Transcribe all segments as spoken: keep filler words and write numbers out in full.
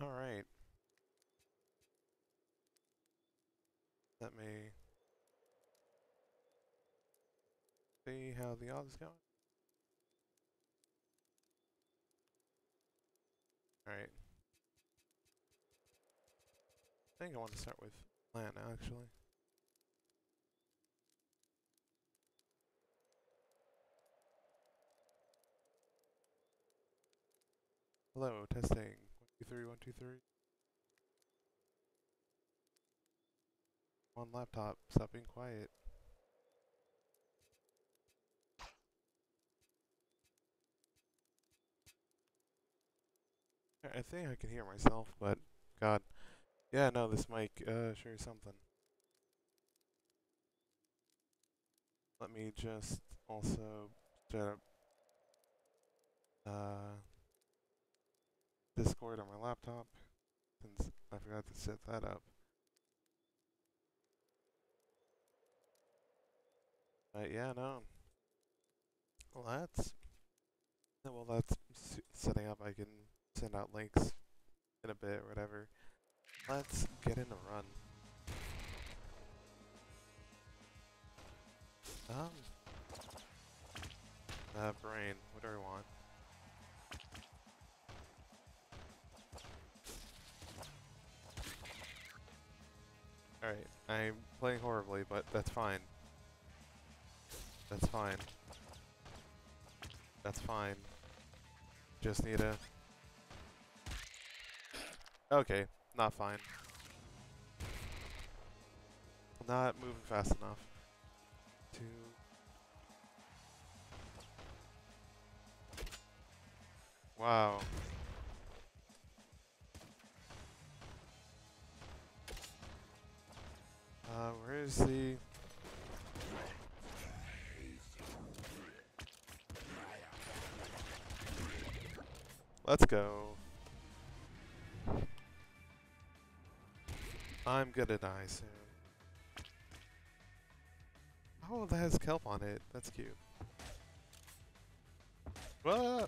All right. Let me see how the odds are going. All right. I think I want to start with plant actually. Hello, testing. one two three, one two three. One laptop, stop being quiet. I think I can hear myself, but God. Yeah, no, this mic, uh, sure is something. Let me just also set up, uh, Discord on my laptop, since I forgot to set that up. But yeah, no. Well, that's well, that's setting up. I can send out links in a bit, or whatever. Let's get in a run. Um, uh, brain. What do I want? Alright, I'm playing horribly, but that's fine. That's fine. That's fine. Just need a... Okay, not fine. Not moving fast enough. Two... Wow. Uh, where is the... Let's go. I'm gonna die soon. Oh, that has kelp on it. That's cute. Whoa!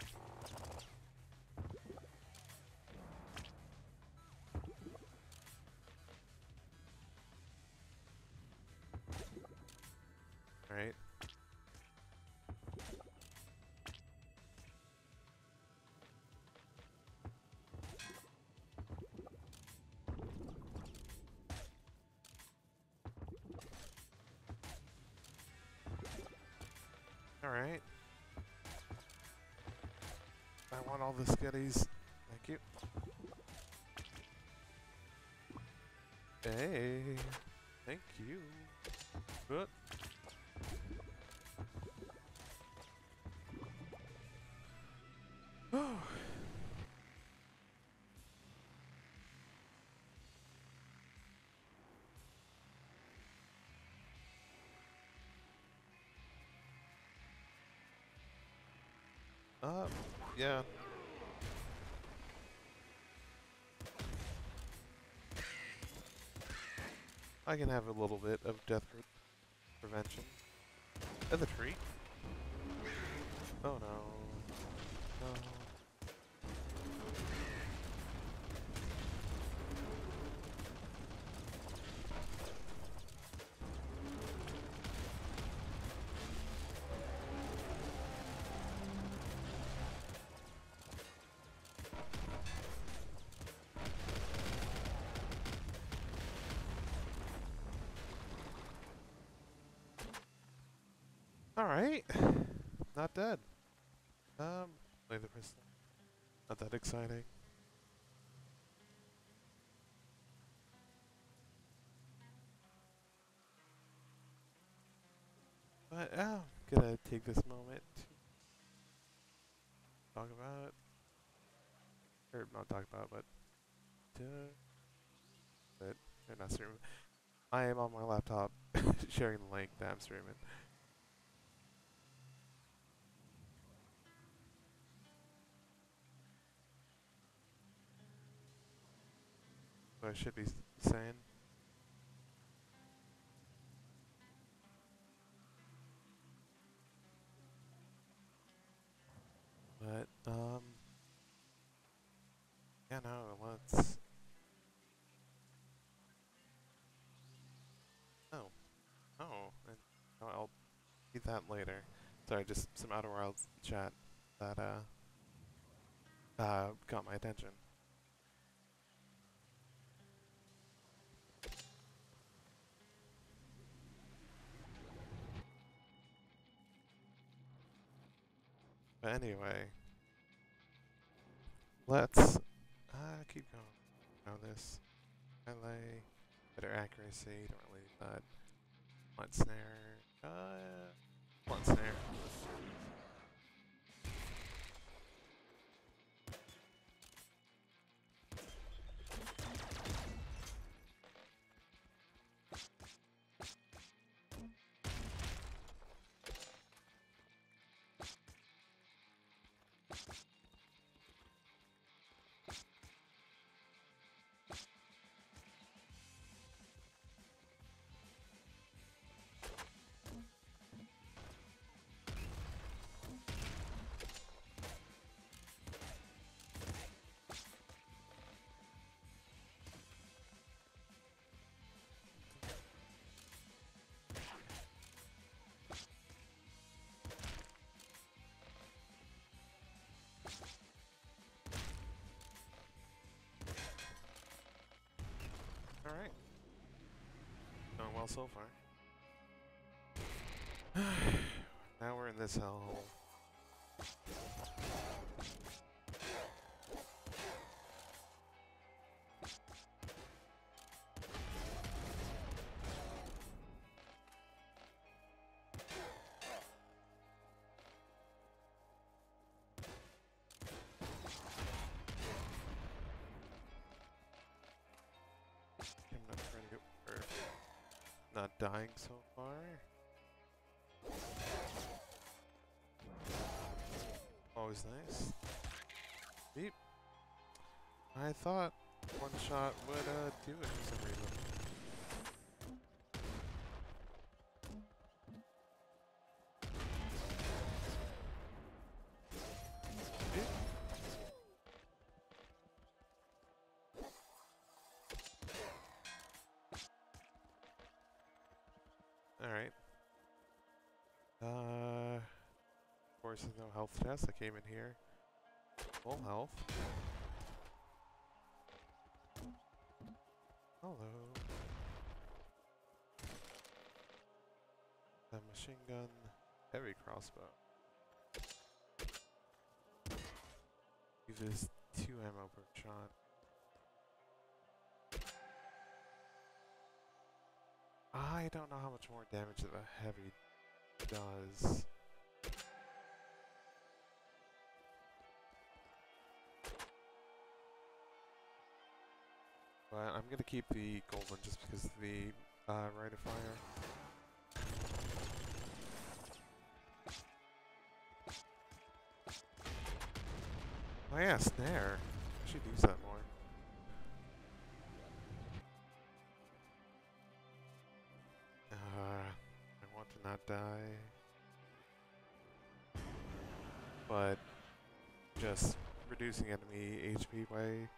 Right. All right. I want all the skitties. Thank you. Hey, thank you. Good. Uh, yeah. I can have a little bit of death pre prevention. At the tree? Oh no. No. Alright, not dead. Um, play the pistol. Not that exciting. But uh, I'm gonna take this moment to talk about, or not talk about, but to, but they're not streaming. I am on my laptop sharing the link that I'm streaming. I should be saying. But, um, yeah, no, let's. that later. Sorry, just some Outer Worlds chat that uh, uh, got my attention. But anyway, let's uh, keep going on this. Melee, better accuracy, don't really need that. Blunt snare, uh, blunt snare. Alright. Going well so far. Now we're in this hellhole. Not dying so far. Always nice. Beep. I thought one shot would uh, do it for some reason. Alright. Uh, of course, there's no health chest. I came in here. Full health. Hello. The machine gun. Heavy crossbow. Give this two ammo per shot. I don't know how much more damage that a heavy does. But I'm going to keep the gold one just because of the uh, rate of fire. Oh yeah, snare. I should use that more. Uh, I want to not die, but just reducing enemy H P by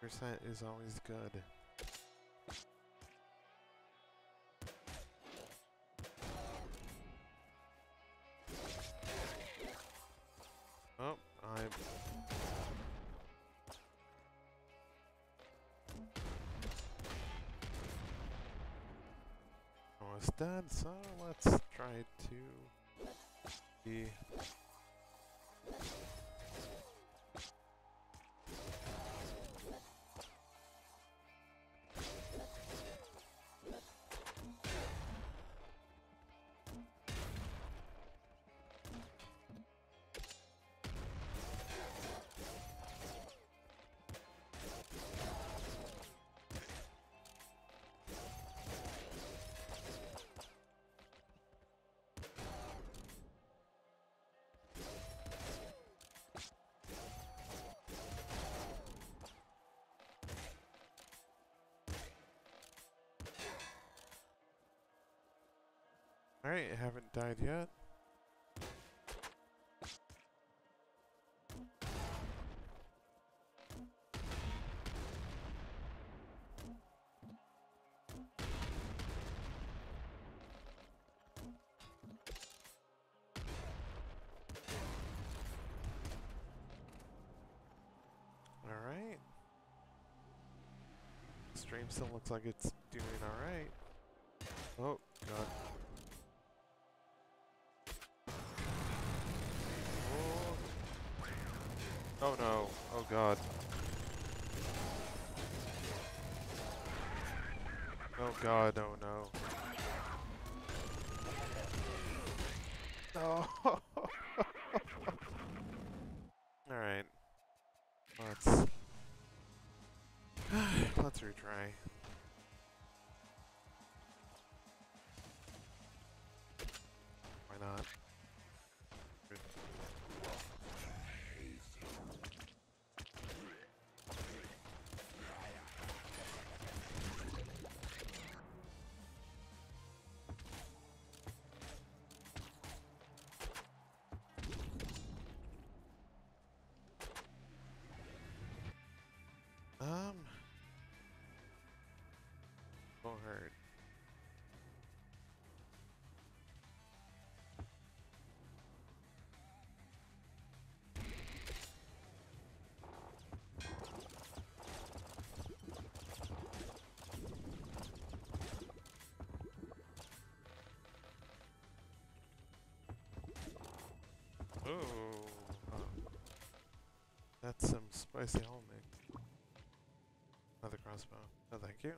percent is always good. Oh, I'm... almost done, so let's try to be alright, I haven't died yet. stream still looks like it's doing all right. Oh, God. Oh, oh no. Oh, God. Oh, God. Oh, no. Oh. All right. Let's let's retry. Why not? Good. Oh, that's some spicy homemade. Another crossbow. No, thank you.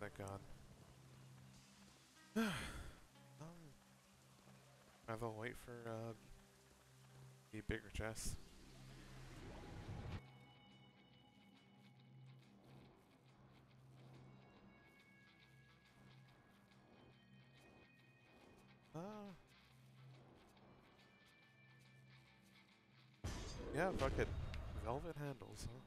Thank God. um, I will wait for uh, the bigger chest. Uh, yeah, fuck it. Velvet handles, huh?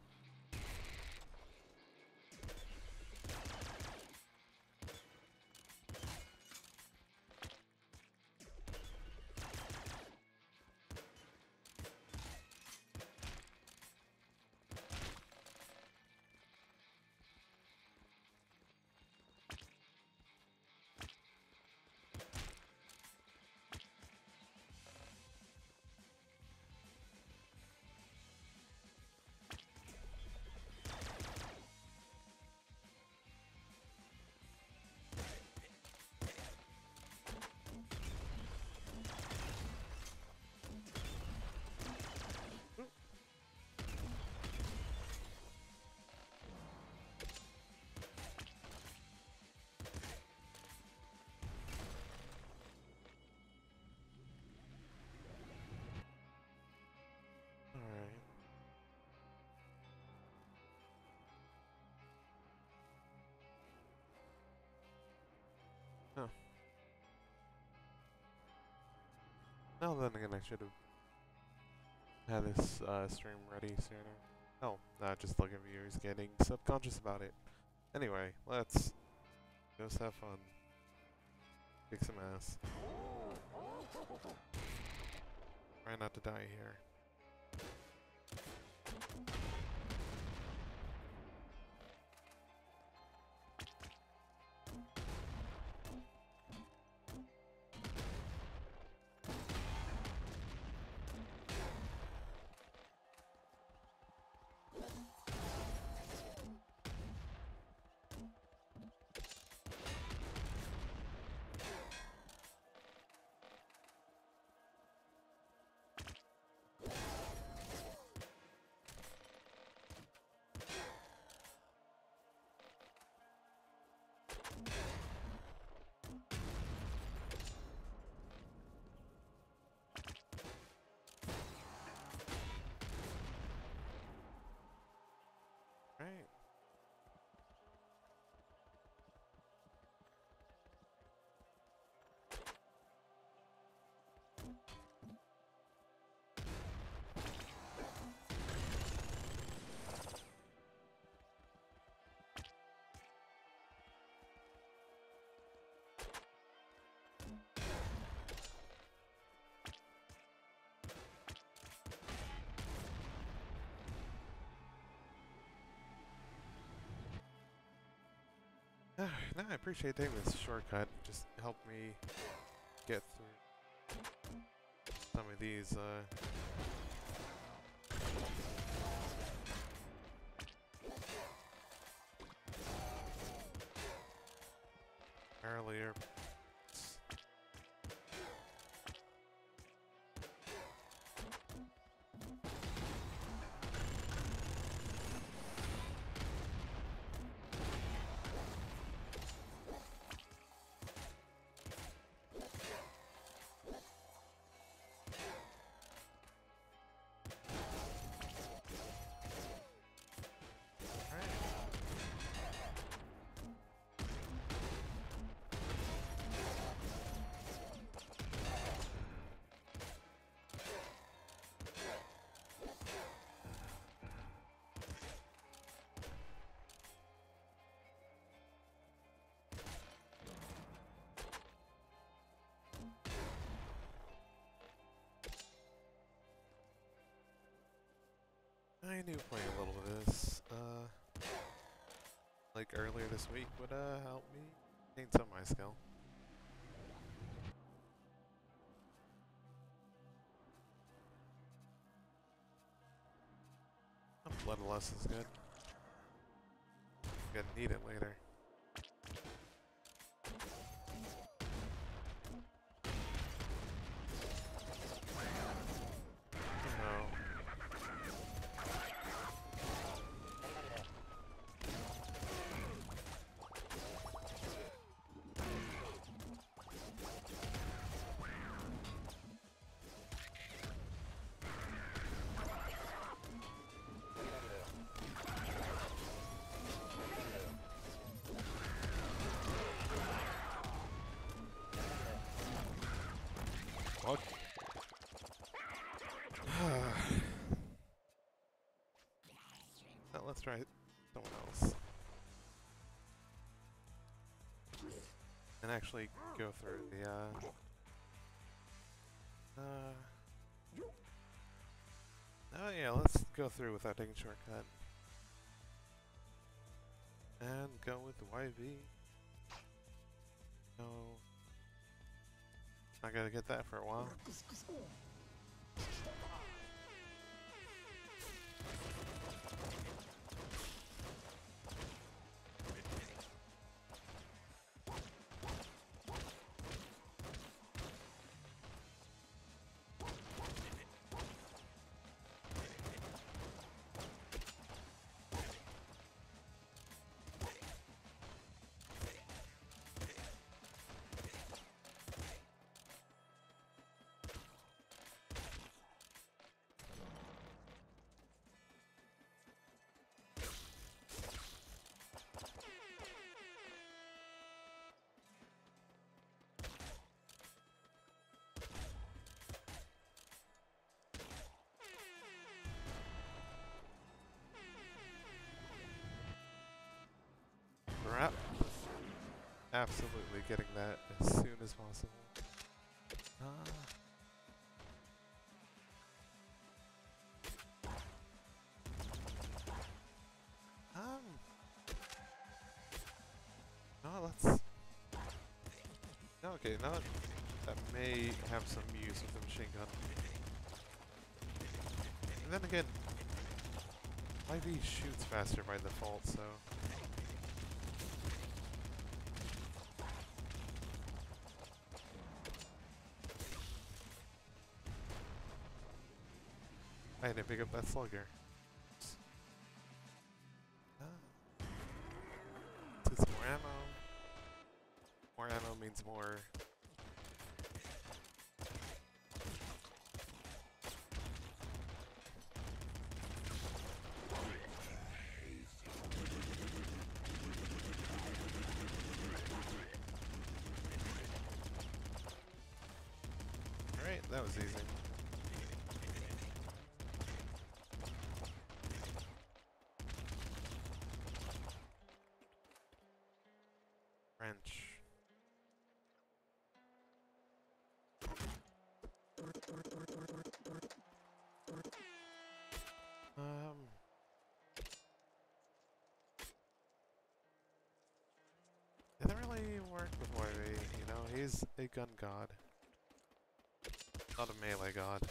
Well, then again, I should have had this uh, stream ready sooner. Oh, not just looking at viewers getting subconscious about it. Anyway, let's just have fun. Kick some ass. Try not to die here. No, I appreciate taking this shortcut. Just helped me get through some of these, uh... earlier. I knew playing a little of this, uh, like earlier this week would, uh, help me gain some of my skill. Bloodlust is good. I'm gonna need it later. Let's try someone else. And actually go through the, uh... Uh... Oh yeah, let's go through without taking a shortcut. And go with Y V. No. I gotta get that for a while. Absolutely getting that as soon as possible. Ah. Um. No, let's. No, okay, now that, that may have some use with the machine gun. And then again, Y V shoots faster by default, so. I didn't pick up that slugger. Ah. Let's get some more ammo. More ammo means more. Alright, that was easy. French. Um. work with Y V, you know, he's a gun god. Not a melee god.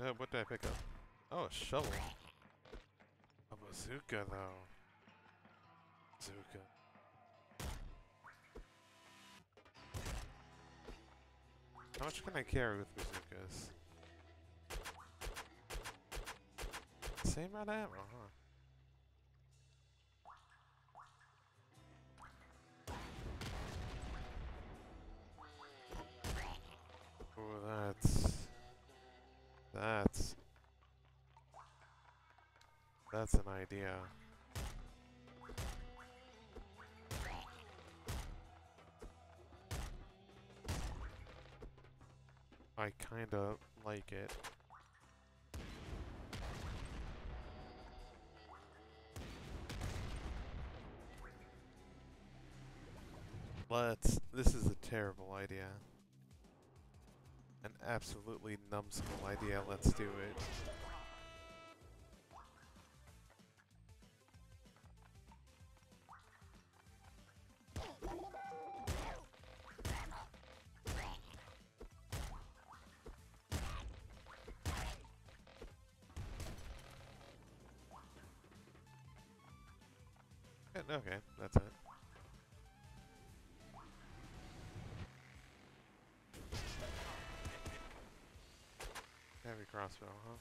Uh, what did I pick up? Oh, a shovel. A bazooka, though. Bazooka. How much can I carry with bazookas? Same amount of ammo, huh? Oh, that's... That's... That's an idea. I kinda like it. Let's... This is a terrible idea. An absolutely numbskull idea, let's do it. And okay, that's it. Heavy crossbow, huh?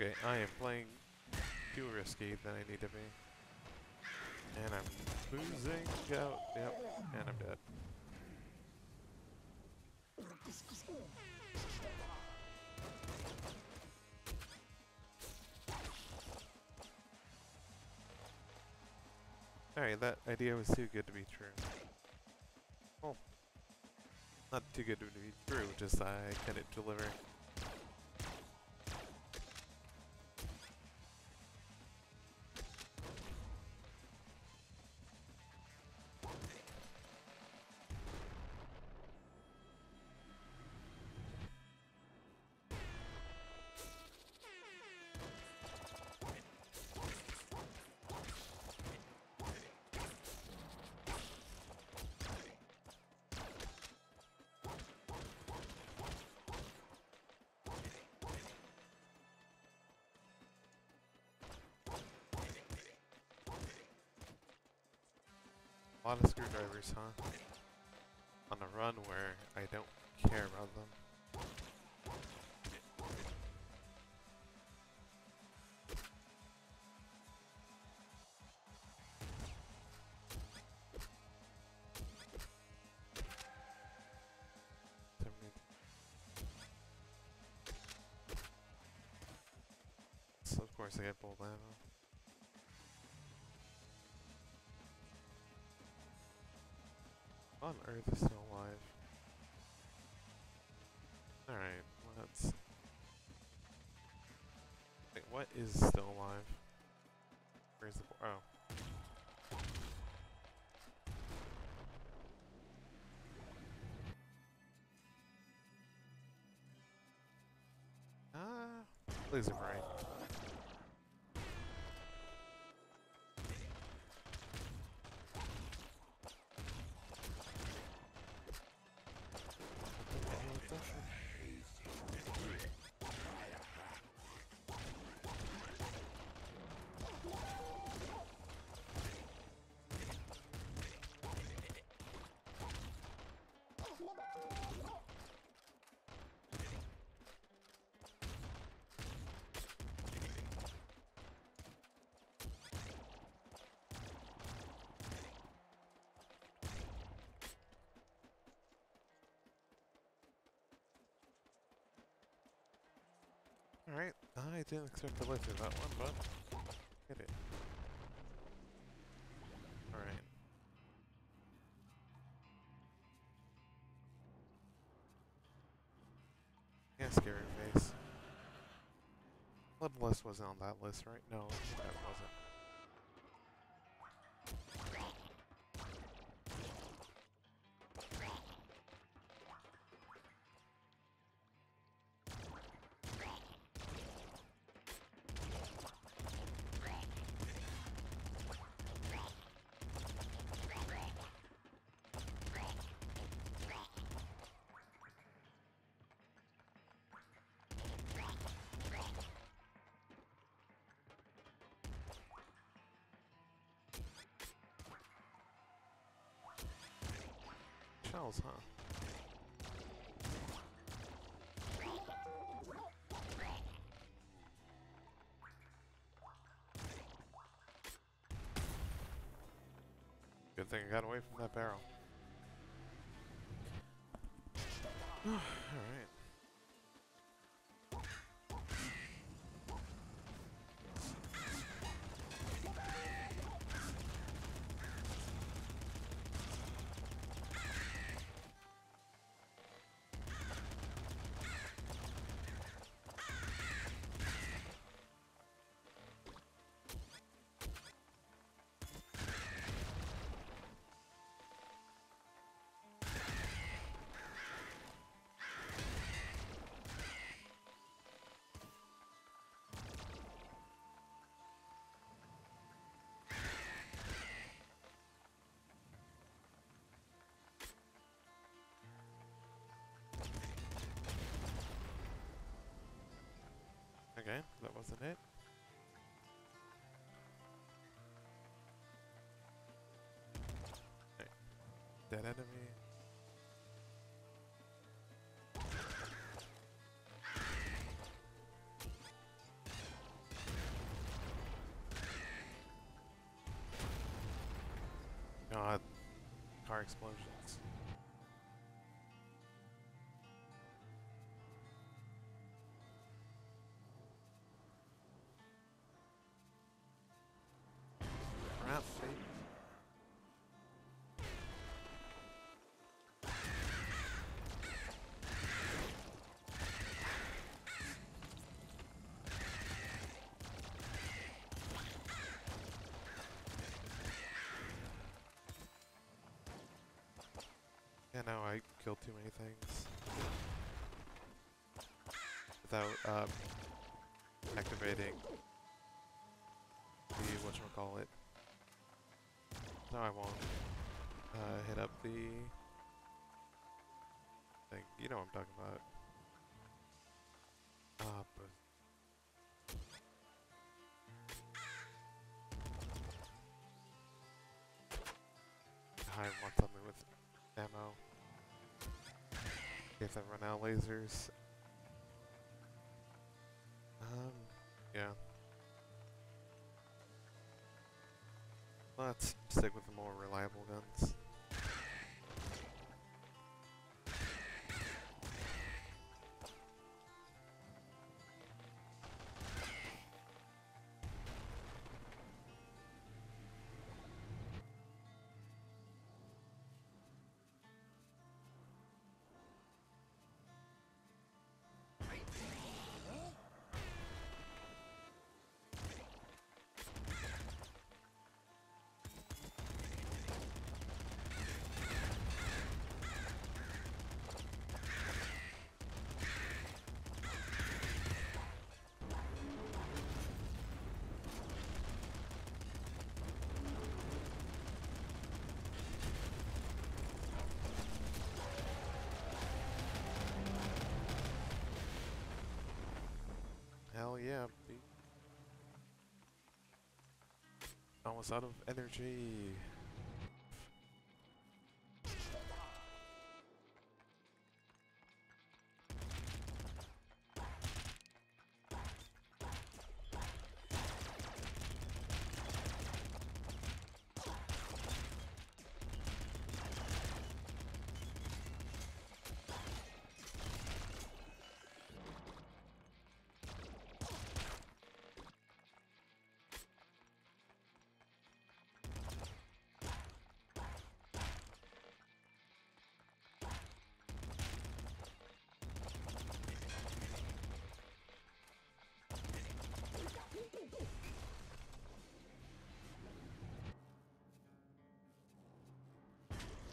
Okay, I am playing too risky than I need to be. And I'm losing out. Yep, and I'm dead. Alright, that idea was too good to be true. Oh. Not too good to be true, just I couldn't deliver. A lot of screwdrivers, huh? On the run where I don't care about them. So of course I get bolt ammo. On Earth is still alive. Alright, let's... Wait, what is still alive? Where's the... Oh. Ah, laser brain. Alright, I didn't expect to live through that one, but hit it. Alright. Yeah, scary face. Bloodlust wasn't on that list, right? No, that wasn't. Shells, huh? Good thing I got away from that barrel. Alright. Okay, that wasn't it. Right. Dead enemy. God, car explosions. Yeah, no, I killed too many things without um, activating the whatchamacallit. No, I won't uh, hit up the thing. You know what I'm talking about. Ah, uh, but. I want something with ammo. If I run out of lasers. Um, yeah. Let's stick with the more reliable guns. Hell yeah, B. Almost out of energy.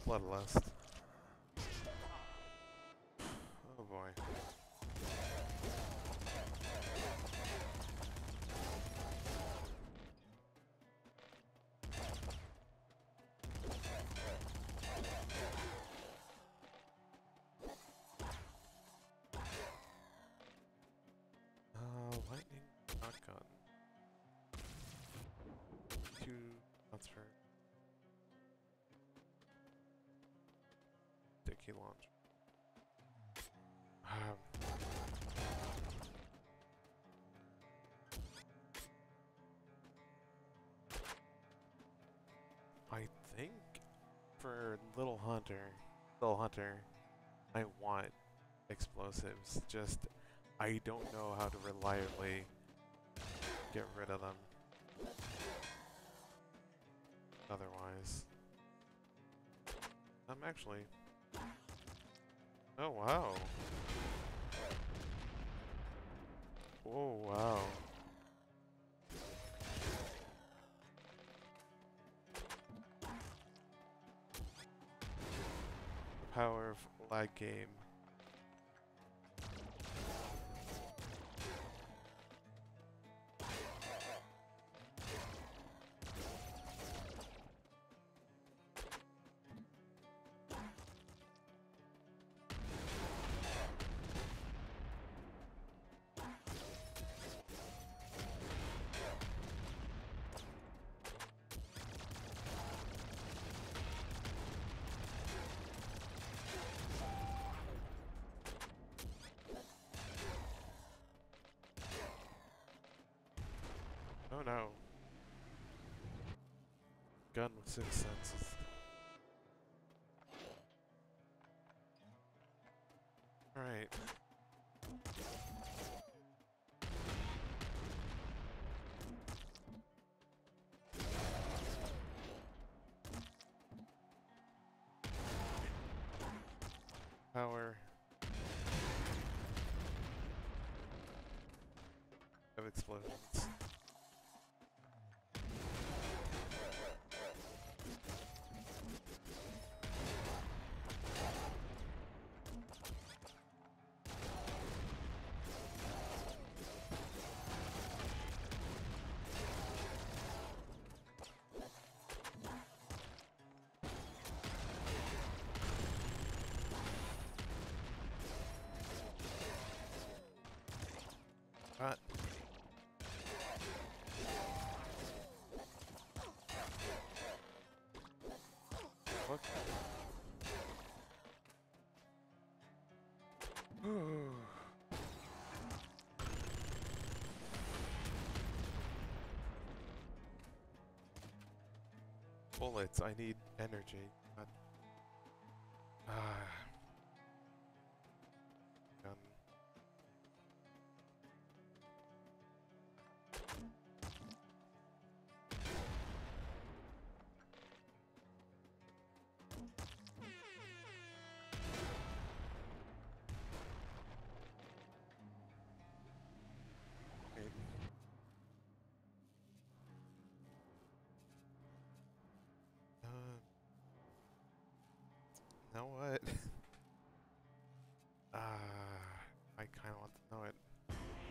Bloodlust. Oh boy. Uh, lightning shotgun. Two transfer. Sticky launch. Um. I think for Little Hunter, Little Hunter, I want explosives. Just I don't know how to reliably get rid of them otherwise. I'm actually... Oh wow. Oh wow. The power of lag game. Oh no. Gun with six senses. Alright. Power of explosions. Right. Look. Ooh. Bullets, I need energy. God. Ah. Gun. Uh, now what? Ah, uh, I kind of want to know it.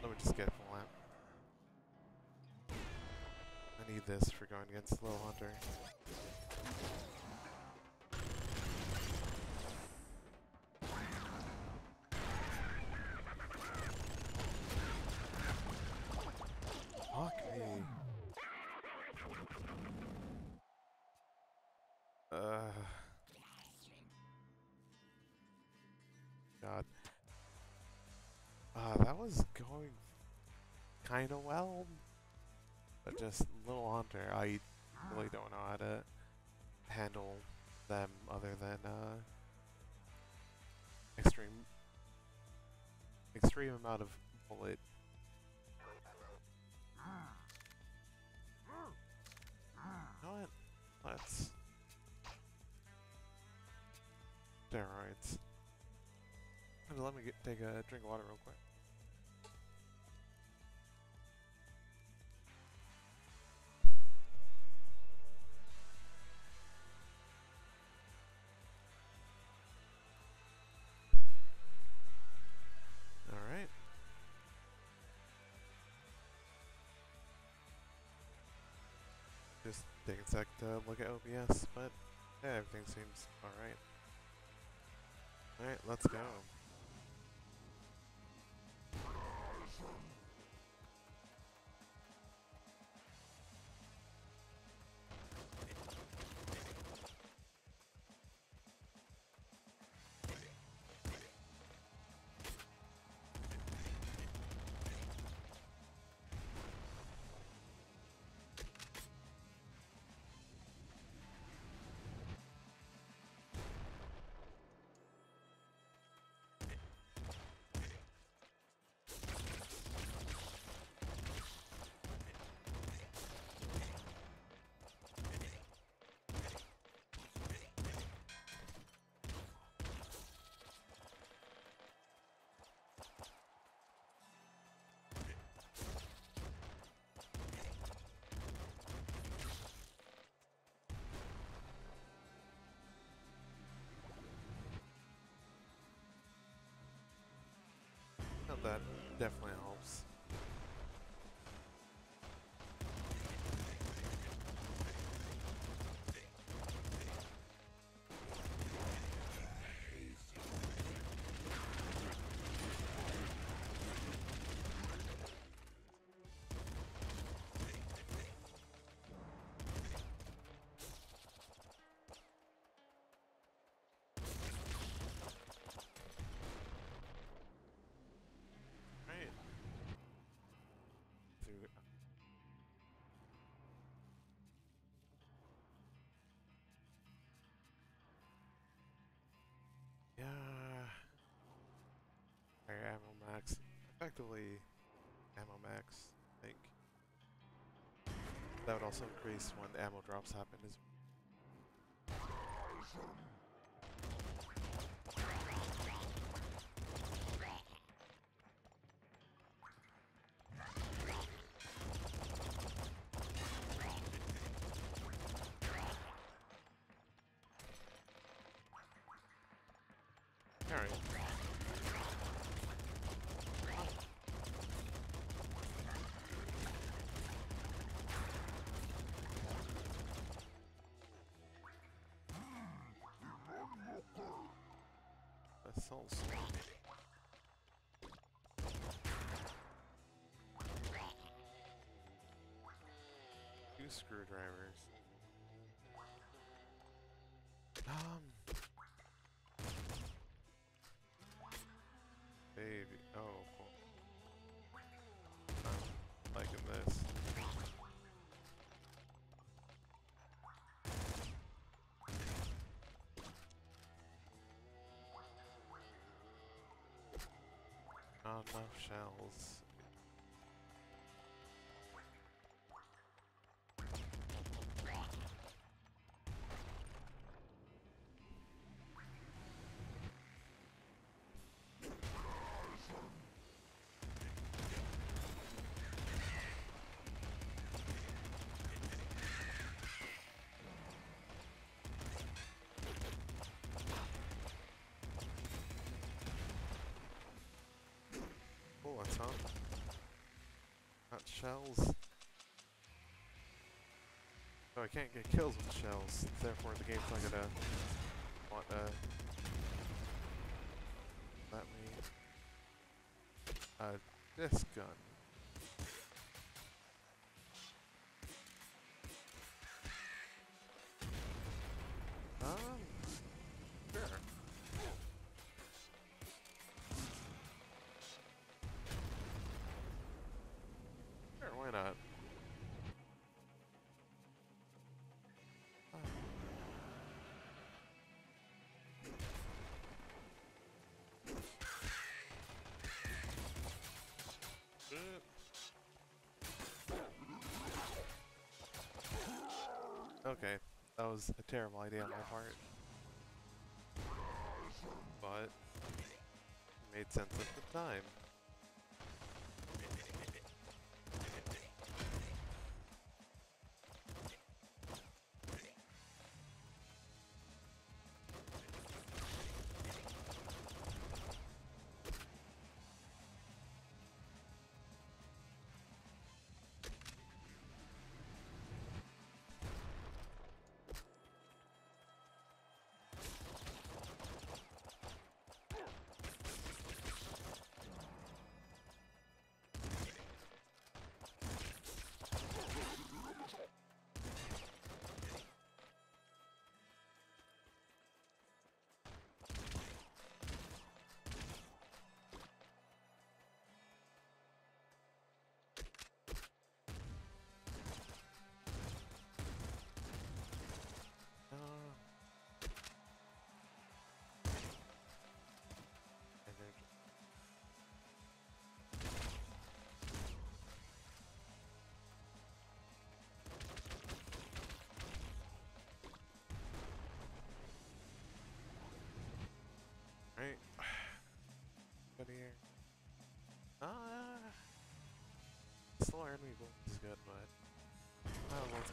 Let me just get full lamp. I need this for going against Little Hunter. Fuck me. Uh. God. Uh, that was going kind of well, but just Little Hunter, I really don't know how to handle them other than uh, extreme, extreme amount of bullet. You know what? Let's... Steroids. Let me get, take a drink of water real quick. just take a sec to look at O B S, but yeah, everything seems alright. Alright, let's go. That definitely helps. Yeah. Our ammo max. Effectively ammo max, I think. That would also increase when the ammo drops happen as well. Two screwdrivers. Um. Baby. Oh, cool. I'm liking this. Not enough shells. Not shells. No, I can't get kills with shells, therefore the game's not gonna want to let me uh this gun. Okay, that was a terrible idea on my part, but it made sense at the time.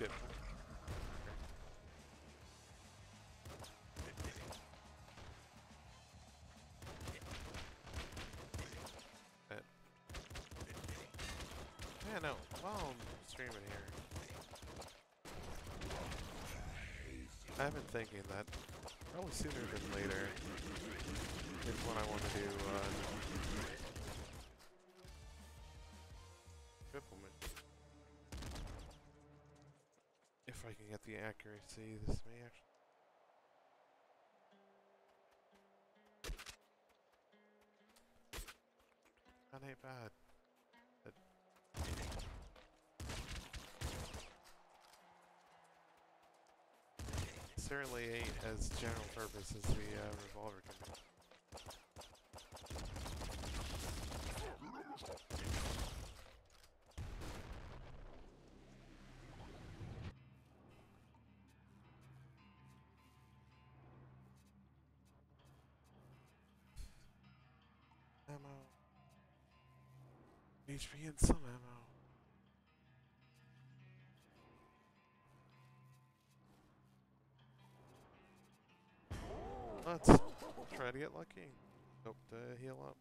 Skip. Yeah, no, while I'm streaming here, I've been thinking that probably sooner than later is what I want to do. Uh, implement. If I can get the accuracy, this may actually. That ain't bad. But certainly ain't as general purpose as the uh, revolver can be. Ammo. H P and some ammo. Let's try to get lucky. Hope to heal up.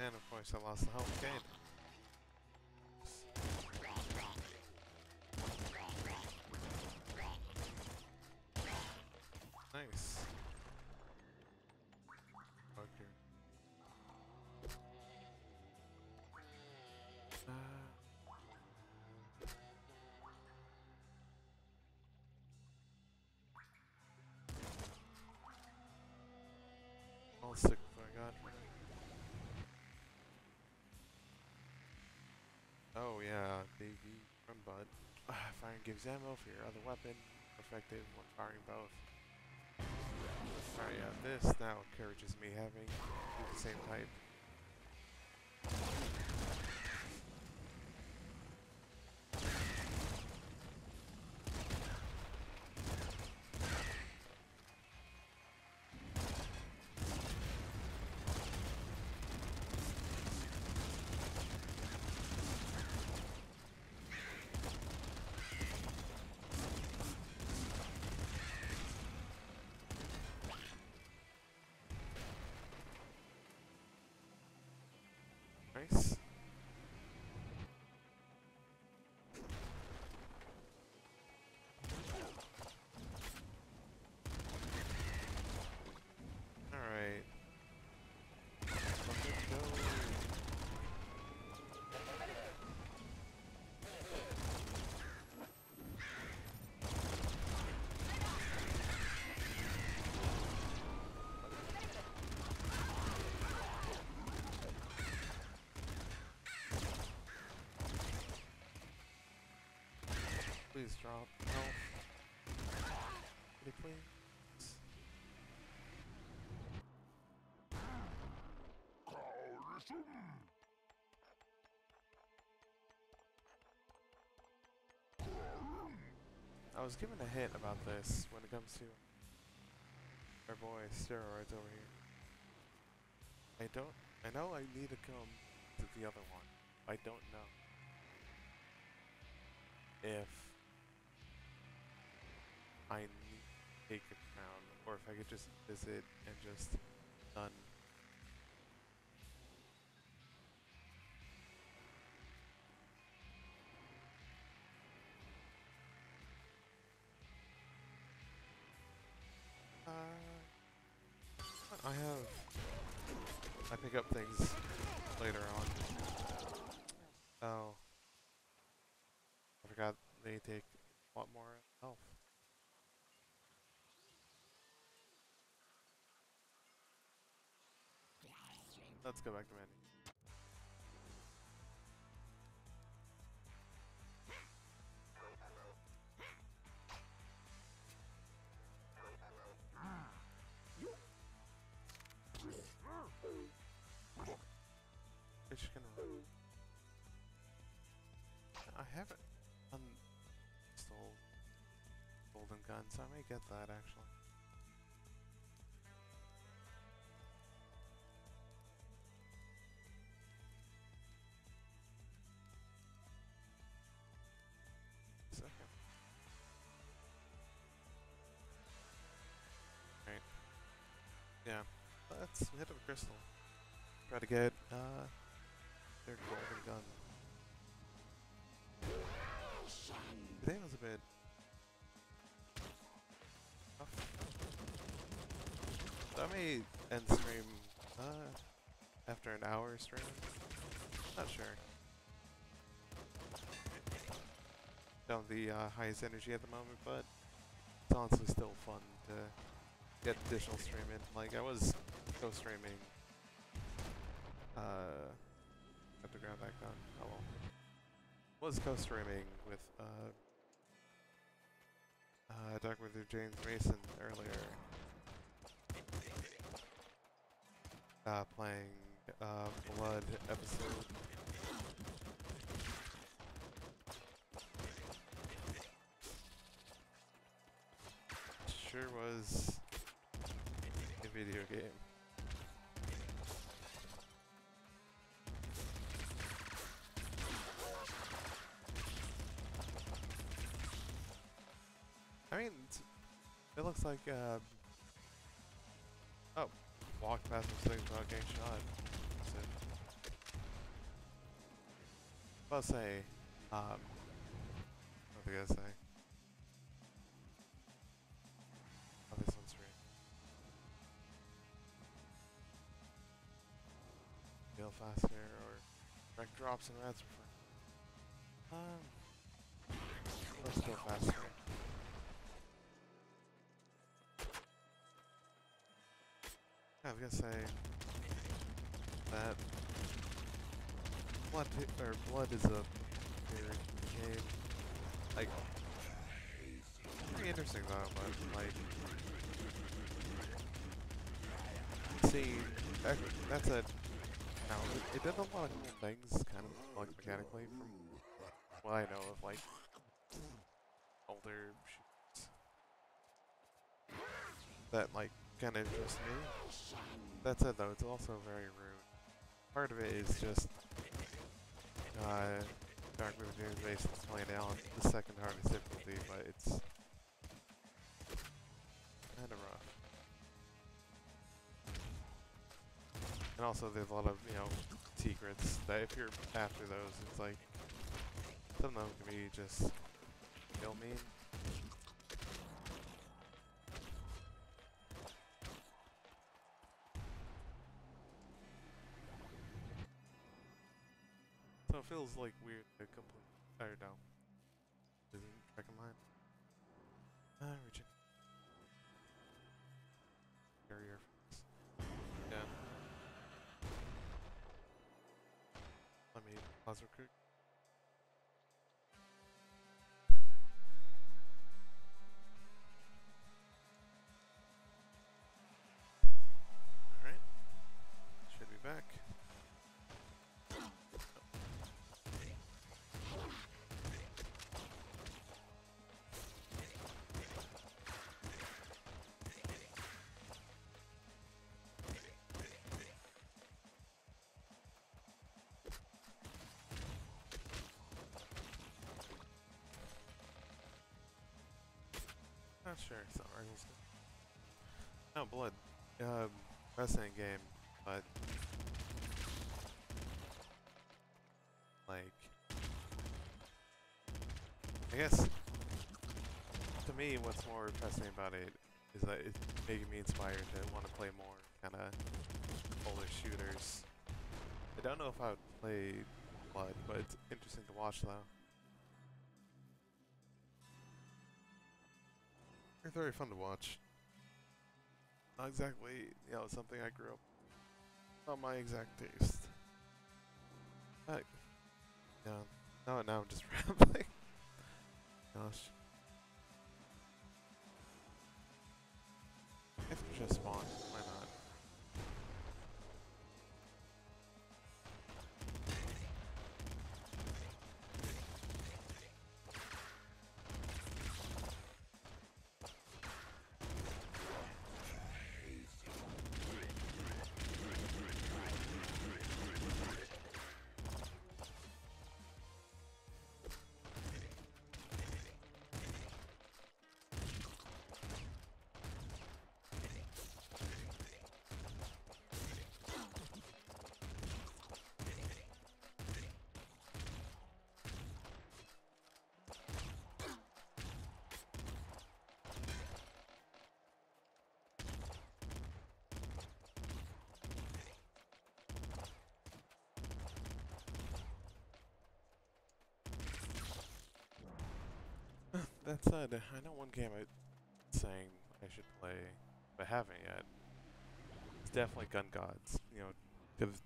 And of course I lost the health gain. Nice. Okay. Uh, I'll stick with what I got. Oh yeah, baby from Blood. Uh, firing gives ammo for your other weapon. Effective when firing both. Alright, yeah, this now encourages me having the same type. Nice. Alright. Let's go. Please drop health. Pretty clean. I was given a hint about this when it comes to our boy steroids over here. I don't. I know I need to come to the other one. I don't know if I need to take a crown, or if I could just visit and just done. Uh, I have. I pick up things later on. Oh, I forgot they take a lot more health. Let's go back to Mandy. Ah. haven't uninstalled Golden Gun, so I may get that actually. Second. Alright. Yeah. Let's hit up a crystal. Try to get uh their golden gun. Today was a bit tough. So I may end stream uh after an hour stream. Not sure. Down the uh, highest energy at the moment, but it's honestly still fun to get additional stream in. Like I was co-streaming uh have to grab that gun. Oh well. Was co-streaming with uh uh Darkweather James Mason earlier. Uh playing uh Blood episode. Sure was a video game. I mean, it's, it looks like uh, oh, walk past some things without getting shot. That's it. I'll say, um, what do you guys say? Faster or direct drops and rats prefer. Um let's go faster. I was gonna say that blood or blood is a weird game. Like pretty interesting though, but like see that, that's a Now, it, it did a lot of cool things, kind of like mechanically, from what I know of like older shoots that like kind of interest me. That said, though, it's also very rude. Part of it is just uh, Darkweather James Mason's playing out the second hardest difficulty, but it's kind of rough. And also there's a lot of, you know, secrets that if you're after those, it's like, some of them can be just kill me. So it feels like weird to complete, or no, isn't back in mind. Ah, uh, reaching. Barrier. Yeah. Let me pause real quick. Alright. Should be back. Oh. Not sure, it's not Argos. No, Blood. Um, wrestling game, but like, I guess to me, what's more fascinating about it is that it's making me inspired to want to play more kind of older shooters. I don't know if I would play Blood, but it's interesting to watch though. They're very fun to watch. Not exactly, you know, something I grew up with. Not my exact taste. But, you know, now, now I'm just rambling. Gosh. If it's just spawn, why not? that said, I know one game I'm saying I should play, but I haven't yet. It's definitely Gun Gods, you know, because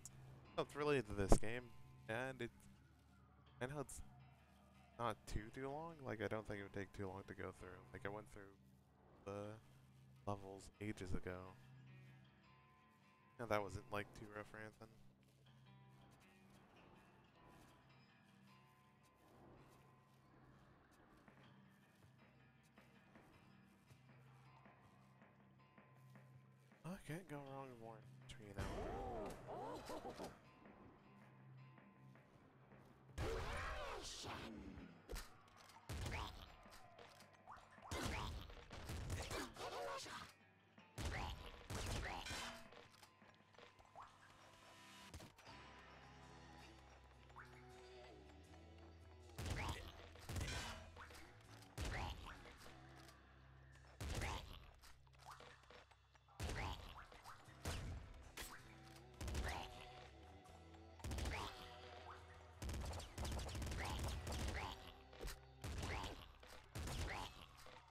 it's related to this game, and it's, I know it's not too, too long. Like, I don't think it would take too long to go through. Like, I went through the levels ages ago. And that wasn't, like, too rough or anything. I can't go wrong with one tree now.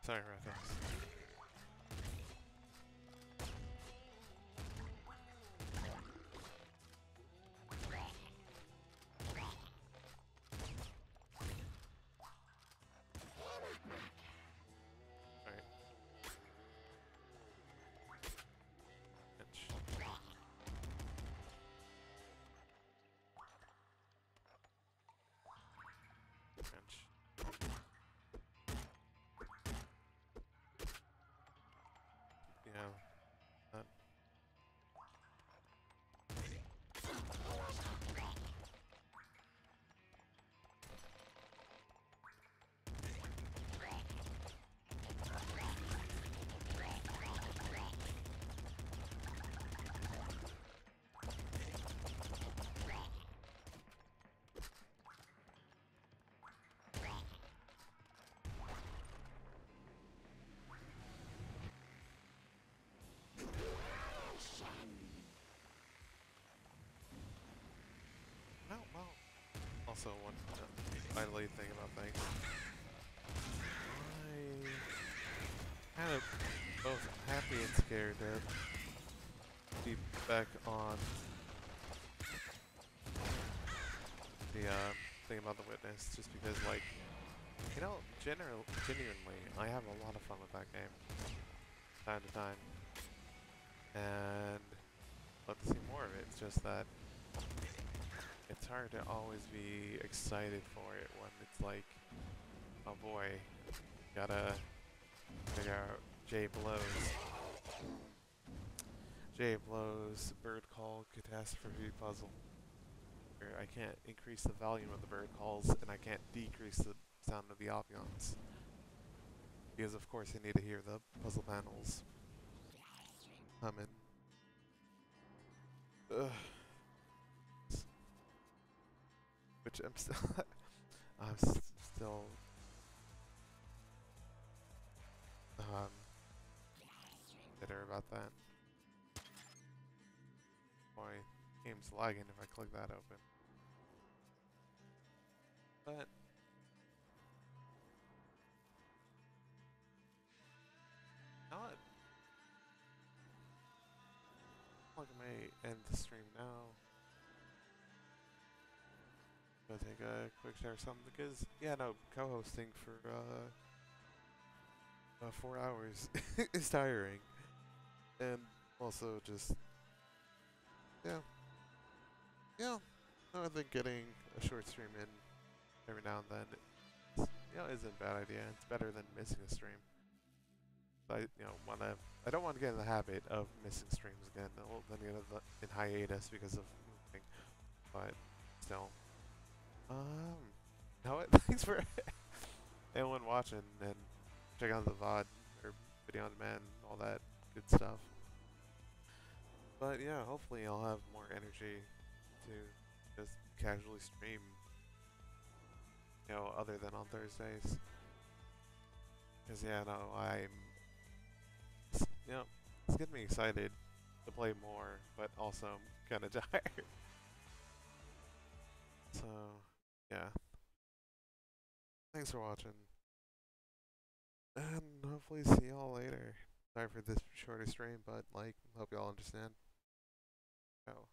Sorry, right, thanks. Alright. Pinch. Pinch. Yeah. That. Oh, well. Also, one finally thing about things. I kind of both happy and scared to be back on the uh, thing about The Witness, just because, like, you know, gener genuinely, I have a lot of fun with that game, time to time, and I'd love to see more of it. It's just that it's hard to always be excited for it when it's like, oh boy, gotta figure out Jay Blow's, Jay Blow's bird call catastrophe puzzle. I can't increase the volume of the bird calls, and I can't decrease the sound of the ambiance, because of course you need to hear the puzzle panels humming. Ugh. Which I'm still, I'm still, um, bitter about that. Boy, game's lagging if I click that open. But not. Look, I may end the stream now. I'll take a quick share or something, because, yeah, no, co-hosting for uh, uh, four hours is tiring. And also just, yeah, yeah, I think getting a short stream in every now and then, it's, you know, isn't a bad idea. It's better than missing a stream. So I, you know, wanna, I don't want to get in the habit of missing streams again, well, then get in hiatus because of moving, but still. Um, no, it, thanks for everyone watching and checking out the V O D or video on demand, all that good stuff. But yeah, hopefully I'll have more energy to just casually stream, you know, other than on Thursdays. Cause yeah, no, I'm, you know, it's getting me excited to play more, but also kind of tired. So, yeah. Thanks for watching. And hopefully see y'all later. Sorry for this shorter stream, but like, hope y'all understand. Oh.